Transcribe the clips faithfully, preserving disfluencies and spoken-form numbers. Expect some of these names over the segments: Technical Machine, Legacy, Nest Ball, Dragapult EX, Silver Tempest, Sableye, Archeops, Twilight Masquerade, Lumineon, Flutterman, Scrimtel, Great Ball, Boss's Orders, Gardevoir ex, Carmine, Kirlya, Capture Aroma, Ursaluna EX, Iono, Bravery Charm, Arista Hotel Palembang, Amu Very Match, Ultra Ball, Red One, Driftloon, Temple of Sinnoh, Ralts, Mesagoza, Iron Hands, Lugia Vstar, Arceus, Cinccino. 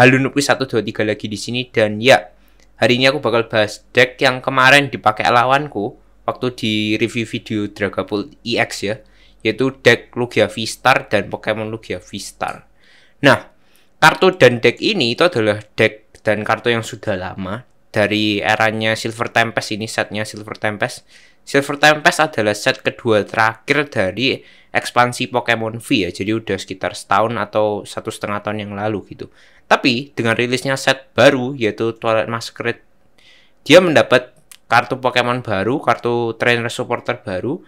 Halunupi satu dua tiga lagi di sini. Dan ya, hari ini aku bakal bahas deck yang kemarin dipakai lawanku waktu di review video Dragapult E X ya, yaitu deck Lugia Vstar dan Pokemon Lugia Vstar. Nah, kartu dan deck ini itu adalah deck dan kartu yang sudah lama dari eranya Silver Tempest. Ini setnya Silver Tempest. Silver Tempest adalah set kedua terakhir dari ekspansi Pokemon V ya, jadi udah sekitar setahun atau satu setengah tahun yang lalu gitu. Tapi dengan rilisnya set baru yaitu Twilight Masquerade, dia mendapat kartu Pokemon baru, kartu trainer supporter baru,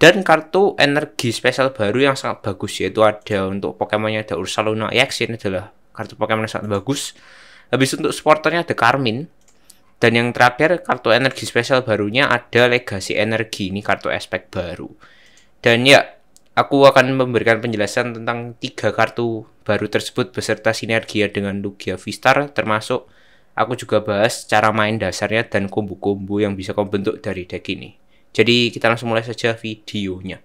dan kartu energi spesial baru yang sangat bagus, yaitu ada untuk Pokemonnya ada Ursaluna E X. Ini adalah kartu Pokemon yang sangat bagus. Habis untuk supporternya ada Carmine. Dan yang terakhir, kartu energi spesial barunya ada Legacy Energi. Ini kartu aspek baru. Dan ya, aku akan memberikan penjelasan tentang tiga kartu baru tersebut beserta sinergia dengan Lugia Vstar. Termasuk, aku juga bahas cara main dasarnya dan kombo-kombo yang bisa kau bentuk dari deck ini. Jadi, kita langsung mulai saja videonya.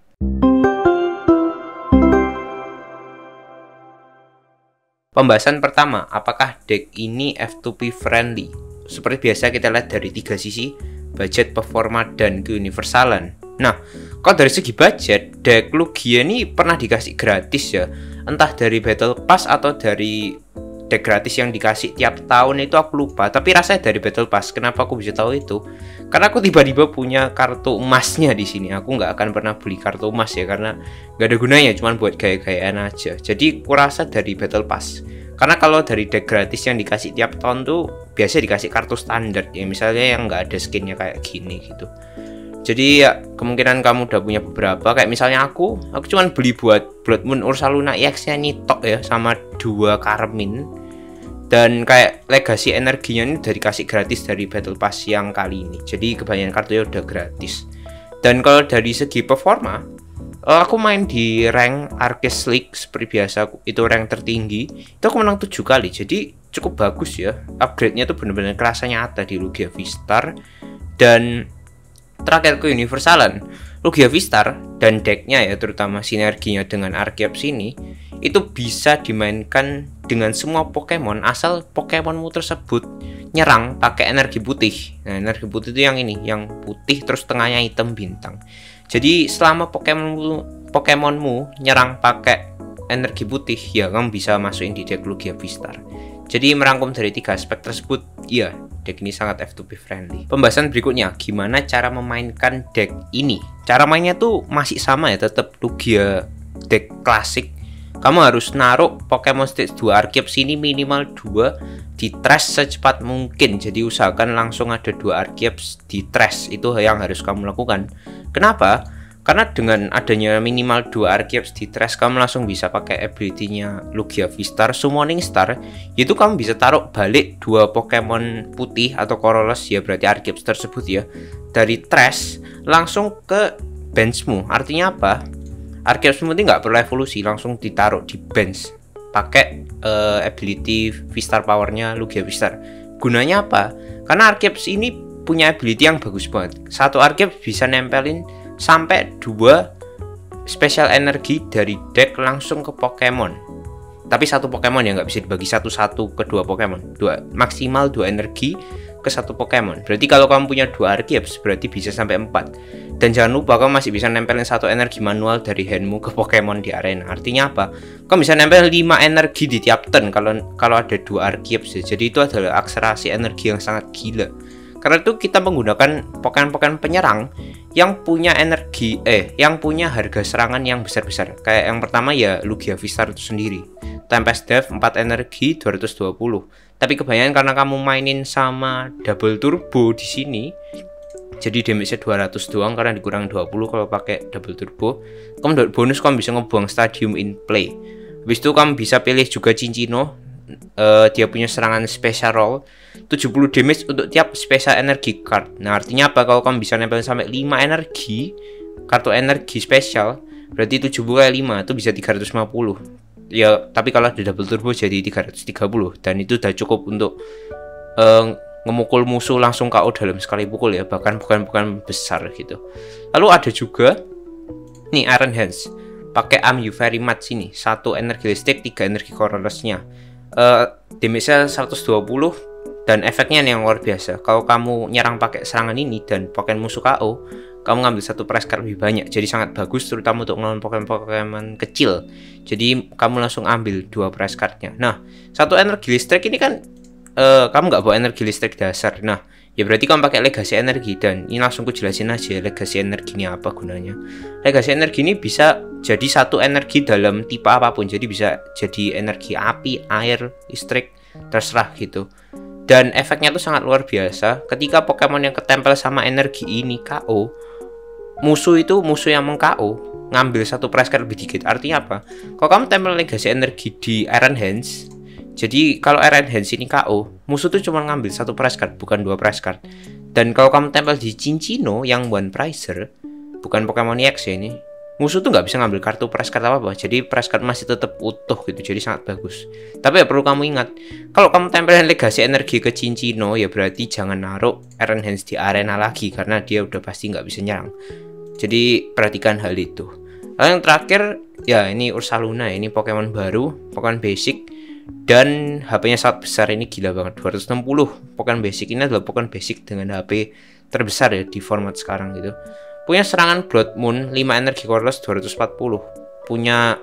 Pembahasan pertama, apakah deck ini F two P friendly? Seperti biasa kita lihat dari tiga sisi, budget, performa, dan keuniversalan. Nah, kalau dari segi budget, deck Lugia ini pernah dikasih gratis ya, entah dari Battle Pass atau dari deck gratis yang dikasih tiap tahun itu aku lupa, tapi rasanya dari Battle Pass. Kenapa aku bisa tahu itu? Karena aku tiba-tiba punya kartu emasnya di sini. Aku nggak akan pernah beli kartu emas ya, karena nggak ada gunanya, cuman buat gaya-gayaan aja. Jadi kurasa dari Battle Pass. Karena kalau dari deck gratis yang dikasih tiap tahun tuh biasanya dikasih kartu standar ya, misalnya yang nggak ada skinnya kayak gini gitu. Jadi ya, kemungkinan kamu udah punya beberapa, kayak misalnya aku aku cuman beli buat Blood Moon Ursaluna E X nya nitok ya, sama dua Carmine, dan kayak Legacy Energinya ini udah dikasih gratis dari Battle Pass yang kali ini. Jadi kebanyakan kartunya udah gratis. Dan kalau dari segi performa, aku main di rank Arceus League seperti biasa, itu rank tertinggi. Itu aku menang tujuh kali, jadi cukup bagus ya. Upgrade-nya tuh bener-bener kerasa nyata di Lugia Vstar. Dan terakhir ke universalan, Lugia Vstar dan decknya ya, terutama sinerginya dengan Archeops ini, itu bisa dimainkan dengan semua Pokemon asal Pokemonmu tersebut nyerang pakai energi putih. Nah, energi putih itu yang ini, yang putih terus tengahnya hitam bintang. Jadi selama Pokemonmu, Pokemonmu nyerang pakai energi putih, ya kamu bisa masukin di deck Lugia Vstar. Jadi merangkum dari tiga aspek tersebut, ya deck ini sangat F two P friendly. Pembahasan berikutnya, gimana cara memainkan deck ini? Cara mainnya tuh masih sama ya, tetap Lugia deck klasik. Kamu harus naruh Pokemon stage dua Archeops ini minimal dua di trash secepat mungkin. Jadi usahakan langsung ada dua Archeops di trash, itu yang harus kamu lakukan. Kenapa? Karena dengan adanya minimal dua Archeops di trash, kamu langsung bisa pakai ability-nya Lugia Vstar, Summoning Star. Yaitu kamu bisa taruh balik dua Pokemon putih atau Corollas ya, berarti Archeops tersebut ya, dari trash langsung ke benchmu. Artinya apa? Archeops penting nggak perlu evolusi, langsung ditaruh di bench pakai uh, ability Vstar powernya Lugia Vstar. Gunanya apa? Karena Archeops ini punya ability yang bagus banget. Satu Archeops bisa nempelin sampai dua special energi dari deck langsung ke Pokemon. Tapi satu Pokemon ya, nggak bisa dibagi satu-satu ke dua Pokemon. Dua, maksimal dua energi ke satu Pokemon. Berarti kalau kamu punya dua Archeops, berarti bisa sampai empat. Dan jangan lupa kamu masih bisa nempelin satu energi manual dari handmu ke Pokemon di arena. Artinya apa? Kamu bisa nempel lima energi di tiap turn kalau kalau ada dua Archeops ya. Jadi itu adalah akselerasi energi yang sangat gila. Karena itu kita menggunakan Pokemon-Pokemon penyerang yang punya energi eh yang punya harga serangan yang besar-besar. Kayak yang pertama ya Lugia Vstar itu sendiri. Tempest Death empat energi dua ratus dua puluh. Tapi kebanyakan karena kamu mainin sama double turbo di sini, jadi damage-nya dua ratus doang karena dikurang dua puluh kalau pakai double turbo. Kemudian bonus kamu bisa ngebuang Stadium in play. Habis itu kamu bisa pilih juga Cinccino. Uh, dia punya serangan special roll tujuh puluh damage untuk tiap special energy card. Nah, artinya apa? Kalau kamu bisa nempelin sampai lima energi, kartu energi spesial, berarti tujuh puluh kali lima itu bisa tiga ratus lima puluh. Ya, tapi kalau ada double turbo jadi tiga ratus tiga puluh, dan itu udah cukup untuk uh, ngemukul musuh langsung K O dalam sekali pukul ya, bahkan bukan-bukan besar gitu. Lalu ada juga nih Iron Hands, pakai Amu Very Match ini, satu energi listrik, tiga energi Corollas-nya. uh, damage-nya seratus dua puluh dan efeknya yang luar biasa. Kalau kamu nyerang pakai serangan ini dan Pokemon musuh K O, kamu ngambil satu prize card lebih banyak, jadi sangat bagus terutama untuk melawan Pokemon-Pokemon kecil. Jadi kamu langsung ambil dua prize cardnya. Nah, satu energi listrik ini kan uh, kamu nggak bawa energi listrik dasar. Nah, ya berarti kamu pakai legasi energi, dan ini langsung ku jelasin aja legasi energi ini apa gunanya. Legasi energi ini bisa jadi satu energi dalam tipe apapun, jadi bisa jadi energi api, air, listrik, terserah gitu. Dan efeknya tuh sangat luar biasa. Ketika Pokemon yang ketempel sama energi ini K O, musuh itu musuh yang meng-K O ngambil satu prize card lebih dikit. Artinya apa? Kalau kamu tempel legasi energi di Iron Hands, jadi kalau Iron Hands ini K O, musuh tuh cuma ngambil satu prize card, bukan dua prize card. Dan kalau kamu tempel di Cinccino yang one prizer, bukan Pokemon E X ya ini, musuh tuh nggak bisa ngambil kartu prize card apa-apa. Jadi prize card masih tetap utuh gitu, jadi sangat bagus. Tapi ya perlu kamu ingat, kalau kamu tempelin legasi energi ke Cinccino, ya berarti jangan naruh Iron Hands di arena lagi, karena dia udah pasti nggak bisa nyerang. Jadi perhatikan hal itu. Lalu yang terakhir, ya ini Ursaluna, ini Pokemon baru, Pokemon basic. Dan H P-nya sangat besar, ini gila banget, dua ratus enam puluh. Pokemon basic ini adalah Pokemon basic dengan H P terbesar ya di format sekarang gitu. Punya serangan Blood Moon, lima energi Corless, dua ratus empat puluh. Punya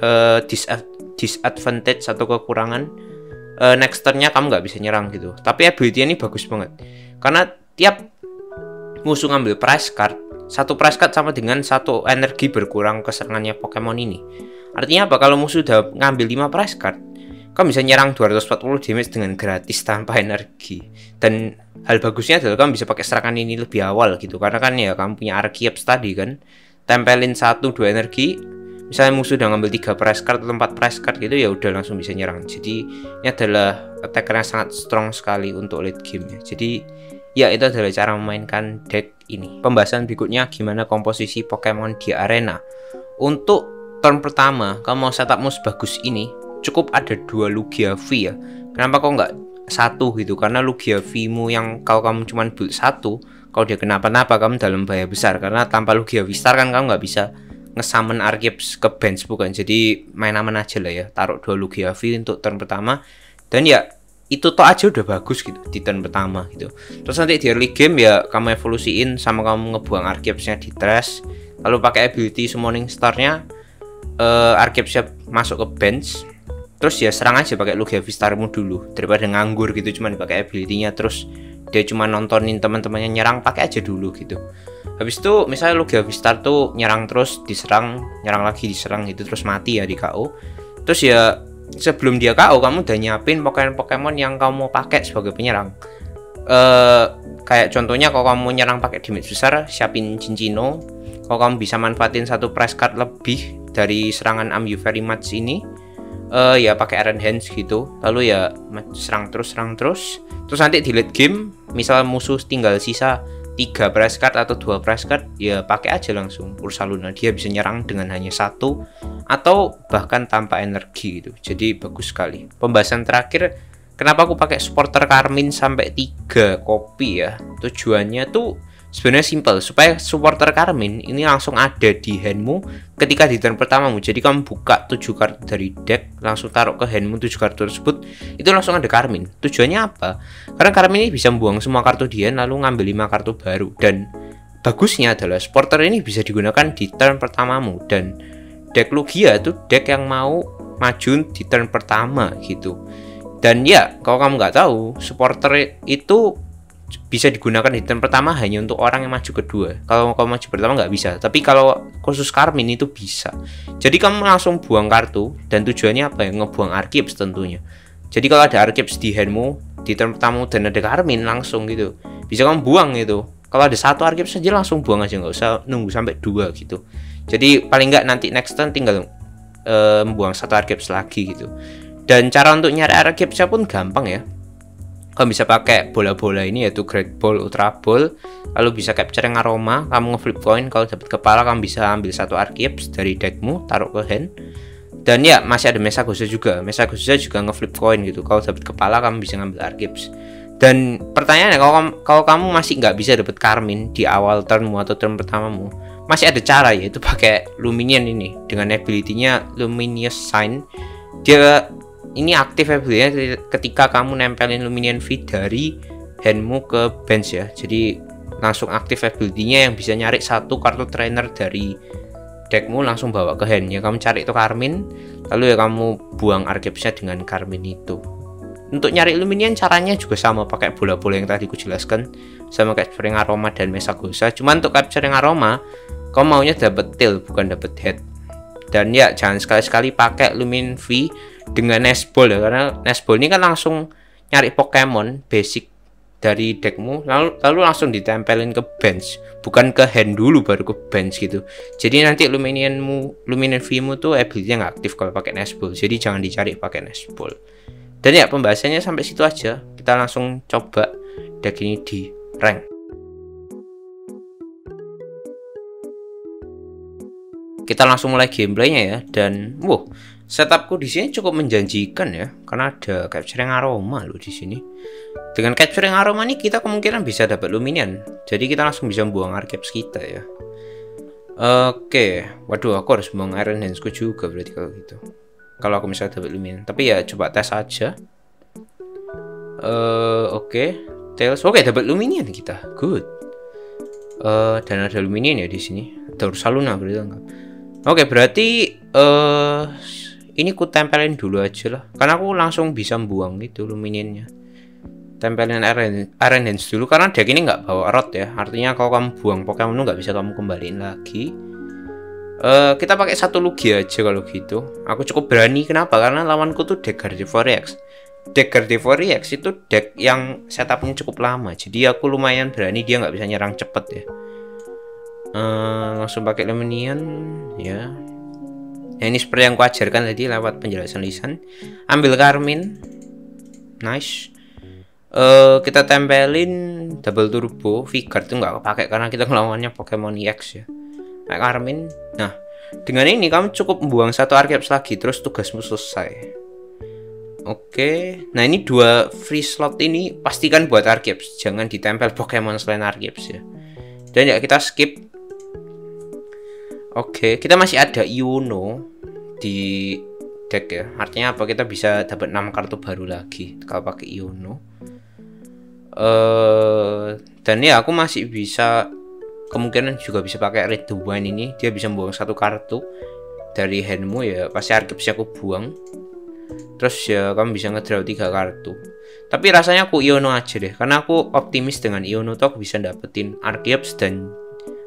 uh, disadvantage atau kekurangan, uh, next turn-nya kamu nggak bisa nyerang gitu. Tapi ability-nya ini bagus banget, karena tiap musuh ngambil prize card, satu prize card sama dengan satu energi berkurang ke serangannya Pokemon ini. Artinya apa? Kalau musuh udah ngambil lima prize card, kamu bisa nyerang dua ratus empat puluh damage dengan gratis tanpa energi. Dan hal bagusnya adalah kamu bisa pakai serangan ini lebih awal gitu, karena kan ya kamu punya Archeops tadi kan, tempelin satu dua energi, misalnya musuh udah ngambil tiga prize card atau empat prize card gitu, ya udah langsung bisa nyerang. Jadi ini adalah attacker yang sangat strong sekali untuk late game ya. Jadi ya itu adalah cara memainkan deck ini. Pembahasan berikutnya gimana komposisi Pokemon di arena. Untuk turn pertama, kamu mau setupmu sebagus ini, cukup ada dua Lugia V ya. Kenapa kok nggak satu gitu? Karena Lugia V mu yang kalau kamu cuman build satu, kalau dia kenapa-napa kamu dalam bahaya besar, karena tanpa Lugia Vstar kan kamu nggak bisa ngesummon Archeops ke bench bukan. Jadi main aman aja lah ya, taruh dua Lugia V untuk turn pertama. Dan ya itu toh aja udah bagus gitu di turn pertama gitu. Terus nanti di early game ya kamu evolusiin sama kamu ngebuang Archeopsnya di trash, lalu pakai ability Summoning Star-nya, uh, Archeopsnya masuk ke bench. Terus ya serang aja pakai Lugia Vstarmu dulu, daripada nganggur gitu cuman pakai ability-nya terus dia cuma nontonin teman-temannya nyerang, pakai aja dulu gitu. Habis itu misalnya Lugia Vstar tuh nyerang terus diserang, nyerang lagi diserang gitu, terus mati ya di K O. Terus ya sebelum dia K O kamu udah nyiapin Pokemon-Pokemon yang kamu mau pakai sebagai penyerang. Uh, kayak contohnya kalau kamu nyerang pakai damage besar, siapin Cinccino. Kalau kamu bisa manfaatin satu prize card lebih dari serangan Amu Very Match ini, Uh, ya pakai Iron Hands gitu, lalu ya serang terus serang terus terus nanti di late game misal musuh tinggal sisa tiga prize card atau dua prize card, ya pakai aja langsung Ursaluna. Dia bisa nyerang dengan hanya satu atau bahkan tanpa energi gitu, jadi bagus sekali. Pembahasan terakhir, kenapa aku pakai supporter Carmine sampai tiga kopi ya, tujuannya tuh sebenarnya simpel, supaya supporter Carmine ini langsung ada di handmu ketika di turn pertamamu. Jadi kamu buka tujuh kartu dari deck, langsung taruh ke handmu tujuh kartu tersebut, itu langsung ada Carmine. Tujuannya apa? Karena Carmine ini bisa membuang semua kartu di hand lalu ngambil lima kartu baru. Dan bagusnya adalah supporter ini bisa digunakan di turn pertamamu, dan deck Lugia itu deck yang mau maju di turn pertama gitu. Dan ya kalau kamu nggak tahu, supporter itu bisa digunakan di turn pertama hanya untuk orang yang maju kedua. Kalau kamu maju pertama nggak bisa, tapi kalau khusus Carmine itu bisa. Jadi kamu langsung buang kartu, dan tujuannya apa ya? Ngebuang Archeops tentunya. Jadi kalau ada Archeops di handmu di turn pertama dan ada Carmine langsung gitu, bisa kamu buang gitu. Kalau ada satu Archeops saja langsung buang aja, nggak usah nunggu sampai dua gitu. Jadi paling nggak nanti next turn tinggal uh, buang satu Archeops lagi gitu. Dan cara untuk nyari Archeopsnya pun gampang ya. Kamu bisa pakai bola-bola ini, yaitu Great Ball, Ultra Ball, lalu bisa Capture Aroma. Kamu ngeflip coin, kalau dapat kepala kamu bisa ambil satu Archeops dari deckmu, taruh ke hand. Dan ya masih ada Mesagoza juga, Mesagoza juga ngeflip coin gitu. Kalau dapat kepala kamu bisa ngambil Archeops. Dan pertanyaannya, kalau kamu, kalau kamu masih nggak bisa dapat Carmine di awal turnmu atau turn pertamamu, masih ada cara, yaitu pakai Lumineon ini dengan ability-nya Luminous Sign. Dia ini aktif ability-nya ketika kamu nempelin Lumineon V dari handmu ke bench ya. Jadi langsung aktif ability-nya yang bisa nyari satu kartu trainer dari deckmu langsung bawa ke hand ya. Kamu cari itu Carmine, lalu ya kamu buang Archeops-nya dengan Carmine itu. Untuk nyari Lumineon caranya juga sama, pakai bola-bola yang tadi ku jelaskan, sama Capture Aroma dan Mesagoza. Cuman untuk Capture Aroma kau maunya dapet tail bukan dapet head. Dan ya jangan sekali-sekali pakai Lumineon V dengan Nest Ball ya, karena Nest Ball ini kan langsung nyari Pokemon basic dari deckmu lalu, lalu langsung ditempelin ke bench, bukan ke hand dulu baru ke bench gitu. Jadi nanti Lumineonmu, Lumineon V-mu tuh ability-nya nggak aktif kalau pakai Nest Ball. Jadi jangan dicari pakai Nest Ball. Dan ya pembahasannya sampai situ aja. Kita langsung coba deck ini di rank. Kita langsung mulai gameplaynya ya. Dan wow, setupku di sini cukup menjanjikan ya, karena ada Capturing Aroma loh di sini. Dengan Capturing Aroma ini kita kemungkinan bisa dapat Lumineon. Jadi kita langsung bisa buang Archeops kita ya. Oke, waduh aku harus buang Iron Hands-ku juga berarti kalau gitu. Kalau aku misalnya dapat Lumineon, tapi ya coba tes aja. Uh, oke, okay. Tails, oke okay, dapat Lumineon kita, good. Uh, dan ada Lumineon ya di sini. Ada Ursaluna berarti enggak. Oke okay, berarti uh, ini ku tempelin dulu aja lah, karena aku langsung bisa buang itu Lumineonnya. Tempelin Iron Hands dulu, karena deck ini nggak bawa rot ya. Artinya kalau kamu buang Pokemon nggak bisa kamu kembaliin lagi. Uh, kita pakai satu Lugia aja kalau gitu. Aku cukup berani, kenapa? Karena lawanku tuh deck Gardevoir ex. Deck Gardevoir ex itu deck yang setupnya cukup lama. Jadi aku lumayan berani, dia nggak bisa nyerang cepet ya. Uh, langsung pakai Lumineon ya. Nah, ini seperti yang kuajarkan tadi lewat penjelasan lisan. Ambil Carmine, nice. Uh, kita tempelin double turbo. Vigor tuh nggak pakai karena kita ngelawannya Pokemon E X ya. Carmine. Nah, dengan ini kamu cukup membuang satu Archeops lagi, terus tugasmu selesai. Oke, nah ini dua free slot ini pastikan buat Archeops, jangan ditempel Pokemon selain Archeops ya. Dan ya kita skip. Oke, kita masih ada Iono di deck ya. Artinya apa? Kita bisa dapat enam kartu baru lagi kalau pakai Iono. Uh, dan ya aku masih bisa, kemungkinan juga bisa pakai Red One ini, dia bisa buang satu kartu dari handmu ya, pasti Archeops aku buang. Terus ya kamu bisa ngedraw tiga kartu. Tapi rasanya aku Iono aja deh, karena aku optimis dengan Iono tuh aku bisa dapetin Archeops dan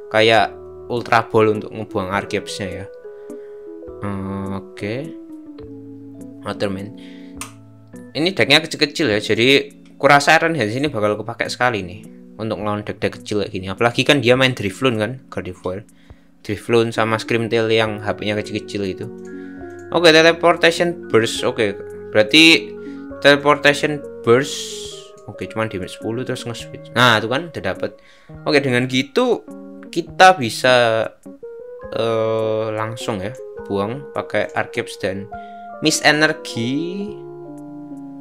kayak Ultra Ball untuk ngebuang Archeopsnya ya. Hmm, Oke, okay. Flutterman. Ini decknya kecil-kecil ya, jadi kurasa Iron Hands ini bakal kepake sekali nih untuk lawan deck-deck kecil kayak gini. Apalagi kan dia main Driftloon kan, Gardevoir, Driftloon sama Scrimtel yang H P-nya kecil-kecil itu. Oke, okay, Teleportation Burst. Oke, okay, berarti Teleportation Burst. Oke, okay, cuman damage sepuluh terus nge-switch. Nah, itu kan udah dapet. Oke, okay, dengan gitu kita bisa uh, langsung ya buang pakai Archeops dan Miss Energy.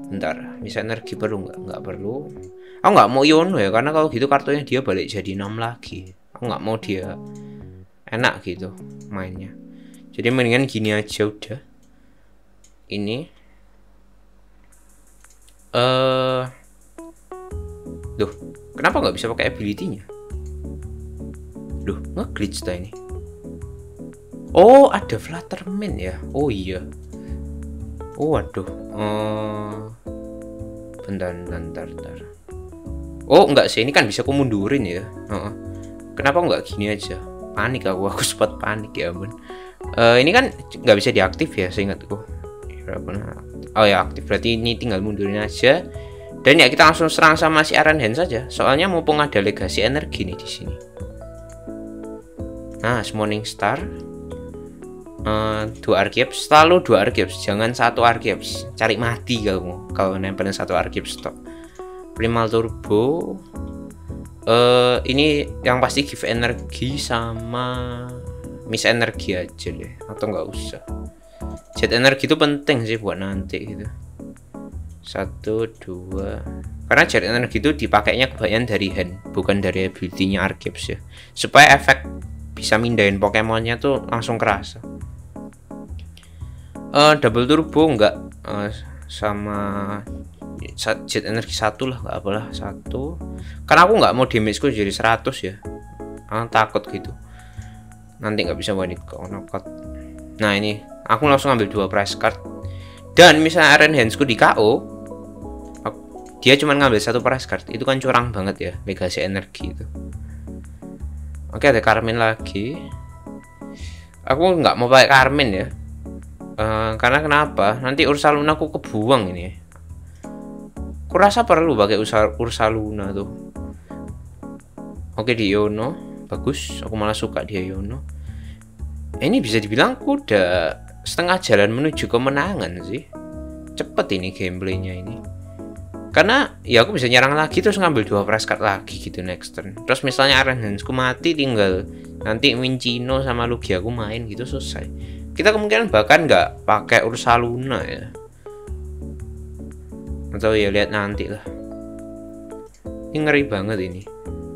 Bentar, Miss Energy perlu nggak? Nggak perlu. Aku nggak mau Iono ya, karena kalau gitu kartunya dia balik jadi enam lagi. Aku nggak mau dia enak gitu mainnya. Jadi mendingan gini aja udah. Ini eh uh... Duh, kenapa nggak bisa pakai ability-nya? Duh, nge-glitch dah ini. Oh, ada Flutterman ya. Oh iya. Oh aduh. Uh... Bentar, bentar, bentar. Oh enggak sih, ini kan bisa aku mundurin ya. uh -uh. Kenapa enggak gini aja? Panik aku, aku sempat panik ya ampun. Uh, ini kan nggak bisa diaktif ya seingatku. Oh ya aktif, berarti ini tinggal mundurin aja. Dan ya kita langsung serang sama si Iron Hands saja, soalnya mumpung ada Legacy energi nih di sini. Nah, Summoning Star, uh, dua Archeops, selalu dua Archeops, jangan satu Archeops. Cari mati kamu kalau nempelin satu Archeops stop. Primal Turbo, uh, ini yang pasti give energi sama Miss Energy aja deh, atau nggak usah. Jet energi itu penting sih buat nanti gitu. Satu, dua. Karena jet energi itu dipakainya kebanyakan dari hand, bukan dari ability-nya Archeops ya. Supaya efek bisa mindahin Pokemonnya tuh langsung kerasa. Uh, double Turbo nggak. Uh, sama jet energi satu lah, nggak apalah satu, karena aku nggak mau damageku jadi seratus ya, ah, takut gitu nanti nggak bisa balik ke knockout. Nah ini aku langsung ambil dua prize card, dan misalnya Iron Hands ku di K O, dia cuma ngambil satu prize card, itu kan curang banget ya, legacy energi itu. Oke, ada Carmine lagi. Aku nggak mau pakai Carmine ya, uh, karena kenapa? Nanti Ursaluna aku kebuang ini. Kurasa perlu pakai Ursaluna tuh. Oke, di Iono bagus, aku malah suka dia Iono. Ini bisa dibilang kuda setengah jalan menuju kemenangan sih. Cepet ini gameplaynya ini. Karena ya aku bisa nyerang lagi terus ngambil dua prize card lagi gitu next turn. Terus misalnya Iron Hands ku mati, tinggal nanti Cinccino sama Lugia aku main gitu, selesai. Kita kemungkinan bahkan nggak pakai Ursaluna ya. Atau ya lihat nanti lah. Ini ngeri banget ini.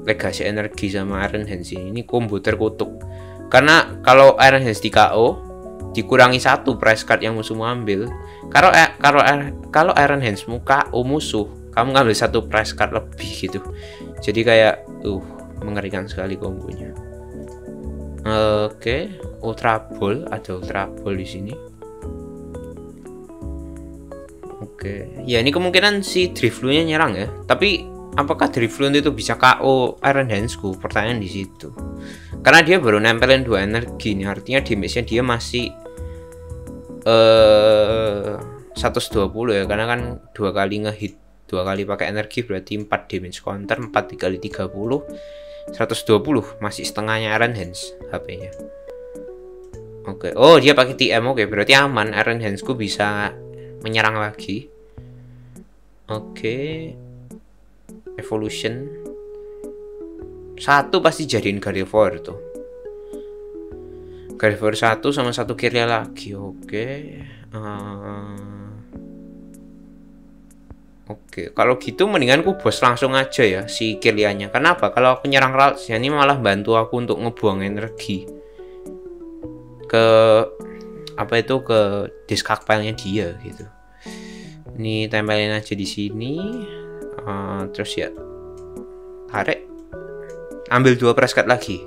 Legacy energi sama Iron Hands ini, ini combo terkutuk. Karena kalau Iron Hands di K O dikurangi satu prize card yang musuh ambil. Kalau eh, kalau eh, kalau Iron Hands muka oh musuh, kamu ngambil satu prize card lebih gitu. Jadi kayak uh mengerikan sekali kombonya. Oke, okay. Ultra Ball, ada Ultra Ball di sini. Oke, okay. Ya ini kemungkinan si Driftloon-nya nyerang ya. Tapi apakah Driftloon itu bisa K O Iron Hands-ku? Pertanyaan di situ. Karena dia baru nempelin dua energi nih, artinya damage-nya dia masih uh, seratus dua puluh ya, karena kan dua kali ngehit, dua kali pakai energi berarti empat damage counter, empat dikali tiga puluh seratus dua puluh, masih setengahnya Iron Hands H P-nya. Oke, okay. Oh dia pakai T M, oke okay. Berarti aman, Iron Hands-ku bisa menyerang lagi. Oke, okay. Evolution satu pasti jadiin Gardevoir tuh. Gardevoir satu sama satu Kirlya lagi. Oke. Okay. Uh... Oke, okay. Kalau gitu mendingan ku bos langsung aja ya si Kirlyanya. Kenapa? Kalau aku nyerang Ralts, ya ini malah bantu aku untuk ngebuang energi ke apa itu ke discard pile-nya dia gitu. Ini tempelin aja di sini. Uh, terus ya tarik, ambil dua prize card lagi.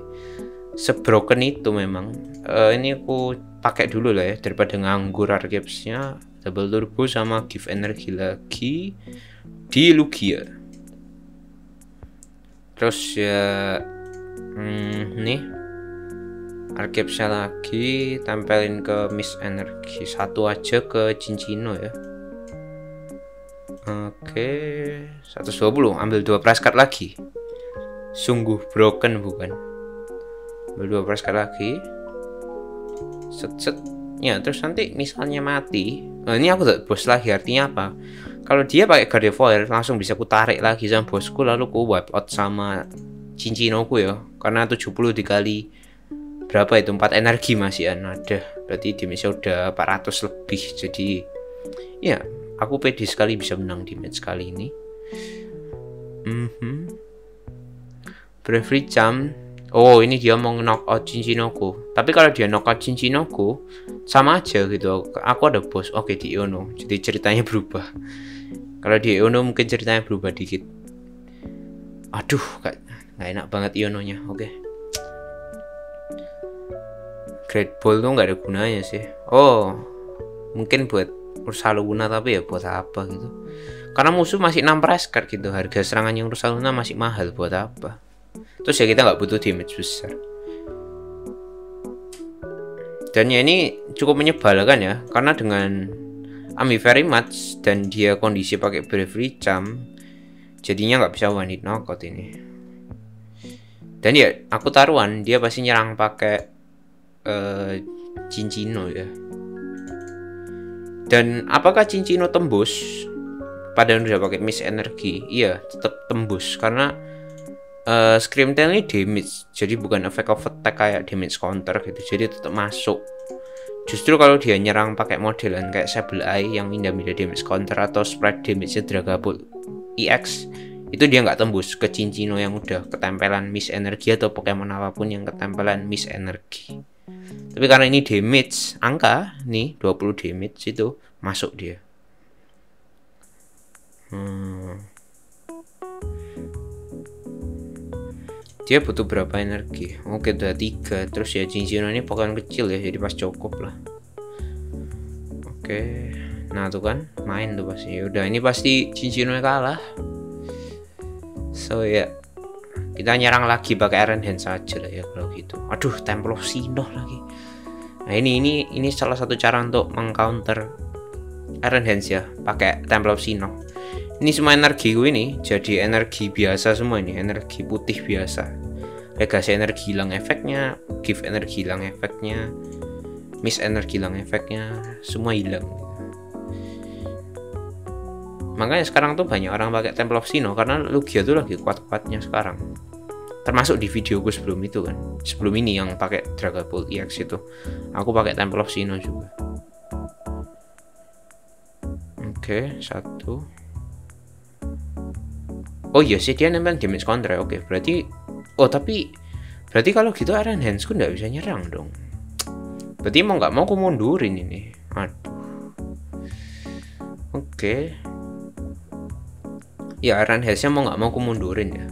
Sebroken itu memang uh, ini aku pakai dulu lah ya, daripada nganggur Archeops-nya. Double turbo sama give energi lagi di Lugia. Terus ya hmm, nih Archeops-nya lagi, tempelin ke miss energi satu aja ke Cinccino ya. Oke, okay. seratus dua puluh, ambil dua prize card lagi. Sungguh broken bukan? Berdua prize card lagi. Set set. Ya terus nanti misalnya mati. Nah, ini aku tak bos lagi, artinya apa? Kalau dia pakai Gardevoir langsung bisa ku tarik lagi sama bosku, lalu ku wipe out sama Cinccino ku ya. Karena tujuh puluh dikali berapa itu? empat energi masih ada. Berarti damage udah empat ratus lebih. Jadi ya, aku pede sekali bisa menang di match kali ini. Mhm. Bravery Charm. Oh, ini dia mau knockout Cinccino ku. Tapi kalau dia knockout Cinccino ku, sama aja gitu. Aku ada boss. Oke, di Iono. Jadi ceritanya berubah. Kalau di Iono mungkin ceritanya berubah dikit. Aduh, gak, gak enak banget Iononya. Oke. Okay. Great Ball tuh nggak ada gunanya sih. Oh, mungkin buat Ursaluna tapi ya buat apa gitu. Karena musuh masih enam prize card gitu, harga serangan yang Ursaluna masih mahal, buat apa? Terus ya kita nggak butuh damage besar. Dan ya ini cukup menyebalkan ya, karena dengan Amu Very Match dan dia kondisi pakai Bravery Charm, jadinya nggak bisa one hit knockout ini. Dan ya aku taruhan dia pasti nyerang pakai uh, Cinccino ya. Dan apakah Cinccino tembus? Padahal udah pakai miss energi, iya tetap tembus karena uh, Scrimtel ini damage, jadi bukan effect of attack kayak damage counter gitu, jadi tetap masuk. Justru kalau dia nyerang pakai modelan kayak Sableye yang mindah-mindah damage counter atau spread damage-nya Dragapult E X, itu dia nggak tembus ke Cinccino yang udah ketempelan miss energi atau Pokemon apapun yang ketempelan miss energi. Tapi karena ini damage angka nih dua puluh damage itu masuk dia. Hmm. Dia butuh berapa energi? Oke, udah tiga. Terus ya Cinccino ini Pokemon kecil ya, jadi pas cukup lah. Oke, nah tuh kan main tuh pasti. Udah, ini pasti Cinccino kalah. So ya, yeah. Kita nyerang lagi pakai Iron Hands saja lah ya kalau gitu. Aduh, Temple of Sinnoh lagi. Nah ini ini ini salah satu cara untuk mengcounter Iron Hands ya, pakai Temple of Sinnoh. Ini semua energi gue ini jadi energi biasa semua, ini energi putih biasa. Legacy energi hilang efeknya, gift energi hilang efeknya, miss energi hilang efeknya, semua hilang. Makanya sekarang tuh banyak orang pakai Temple of Sinnoh karena Lugia tuh lagi kuat-kuatnya sekarang. Termasuk di video gue sebelum itu kan, sebelum ini yang pakai Dragapult E X itu, aku pakai Temple of Sinnoh juga. Oke, satu. Oh iya sih, dia nempel damage counter. Oke, berarti oh tapi berarti kalau gitu Iron Hands ku nggak bisa nyerang dong. Berarti mau nggak mau aku mundurin ini. Aduh. Oke. Ya Iron Hands-nya mau nggak mau aku mundurin ya.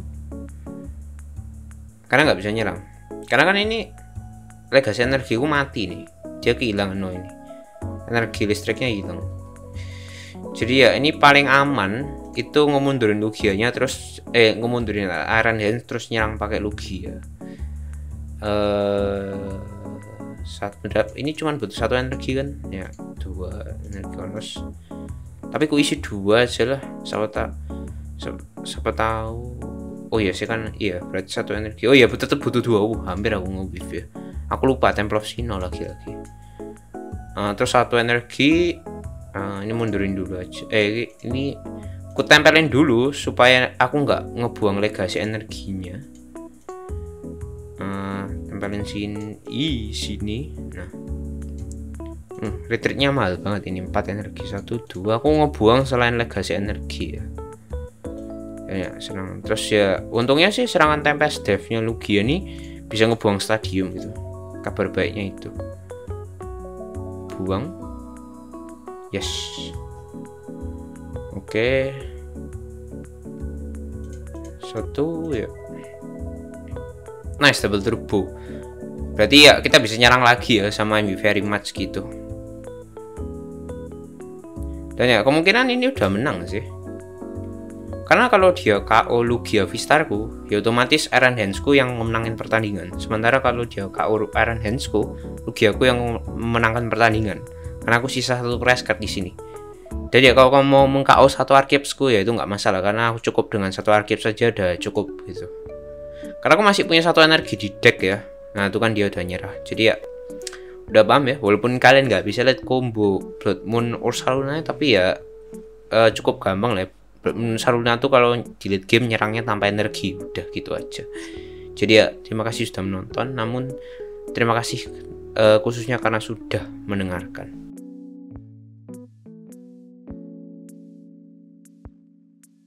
Karena nggak bisa nyerang. Karena kan ini legacy energi ku mati nih. Dia kehilangan no ini. Energi listriknya hilang. Jadi ya ini paling aman. Itu ngemundurin Lugia-nya terus eh ngemundurin Iron Hands terus nyerang pakai Lugia. Eh satu ini cuman butuh satu energi kan? Ya, dua energi bonus. Tapi ku isi dua aja lah, siapa tak siapa tahu. Oh iya sih kan, iya berarti satu energi. Oh iya tetap butuh dua. Uh, hampir aku nge-whiff ya. Aku lupa Temple of Sinnoh lagi-lagi. Uh, terus satu energi uh, ini mundurin dulu aja. Eh ini ku tempelin dulu supaya aku nggak ngebuang legasi energinya. Uh, tempelin sini, i sini. Nah, hmm, retreatnya mahal banget ini. Empat energi, satu dua. Aku ngebuang selain legasi energi ya. Ya, serang. Terus ya, untungnya sih serangan Tempest Death-nya Lugia nih bisa ngebuang stadium gitu. Kabar baiknya itu. Buang. Yes. Oke, satu ya, nice double turbo. Berarti ya kita bisa nyerang lagi ya sama Amu Very Match gitu. Dan ya kemungkinan ini udah menang sih. Karena kalau dia K O Lugia Vstar ku, ya otomatis Iron Hands ku yang memenangkan pertandingan. Sementara kalau dia K O Iron Hands ku, Lugia ku yang memenangkan pertandingan. Karena aku sisa satu prize card di sini. Jadi ya, kalau kamu mau meng-K O satu Archeopsku ya itu nggak masalah karena aku cukup dengan satu Archeops saja udah cukup gitu. Karena aku masih punya satu energi di deck ya. Nah itu kan dia udah nyerah. Jadi ya udah paham ya. Walaupun kalian nggak bisa lihat combo Blood Moon Ursaluna tapi ya uh, cukup gampang lah. Ya. Blood Moon Ursaluna tuh kalau dilihat game nyerangnya tanpa energi udah gitu aja. Jadi ya terima kasih sudah menonton. Namun terima kasih uh, khususnya karena sudah mendengarkan.